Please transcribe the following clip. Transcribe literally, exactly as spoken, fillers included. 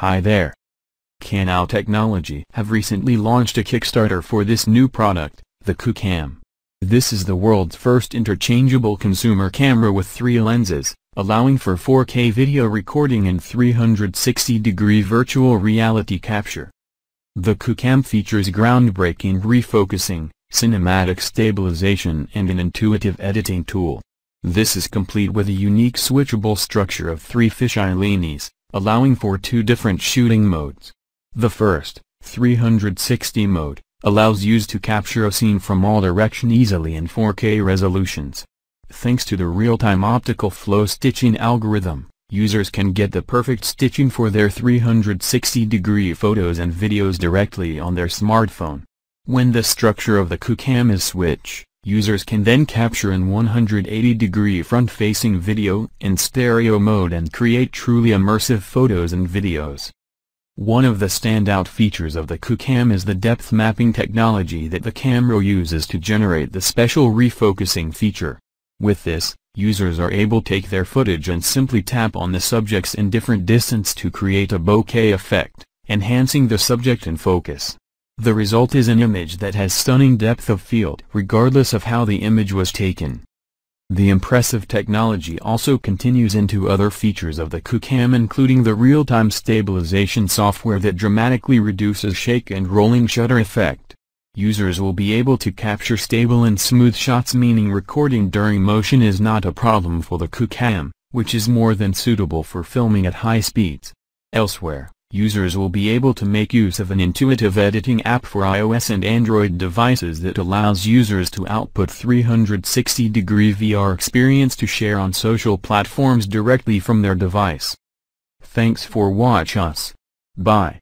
Hi there! Canal Technology have recently launched a Kickstarter for this new product, the QooCam. This is the world's first interchangeable consumer camera with three lenses, allowing for four K video recording and three hundred sixty degree virtual reality capture. The QooCam features groundbreaking refocusing, cinematic stabilization and an intuitive editing tool. This is complete with a unique switchable structure of three fisheye lentes, allowing for two different shooting modes. The first, three hundred sixty mode, allows users to capture a scene from all directions easily in four K resolutions. Thanks to the real-time optical flow stitching algorithm, users can get the perfect stitching for their three hundred sixty degree photos and videos directly on their smartphone. When the structure of the QooCam is switched, users can then capture in one hundred eighty degree front-facing video in stereo mode and create truly immersive photos and videos. One of the standout features of the QooCam is the depth mapping technology that the camera uses to generate the special refocusing feature. With this, users are able to take their footage and simply tap on the subjects in different distance to create a bokeh effect, enhancing the subject in focus. The result is an image that has stunning depth of field regardless of how the image was taken. The impressive technology also continues into other features of the QooCam, including the real-time stabilization software that dramatically reduces shake and rolling shutter effect. Users will be able to capture stable and smooth shots, meaning recording during motion is not a problem for the QooCam, which is more than suitable for filming at high speeds. Elsewhere, users will be able to make use of an intuitive editing app for iOS and Android devices that allows users to output three hundred sixty degree V R experience to share on social platforms directly from their device. Thanks for watch us. Bye.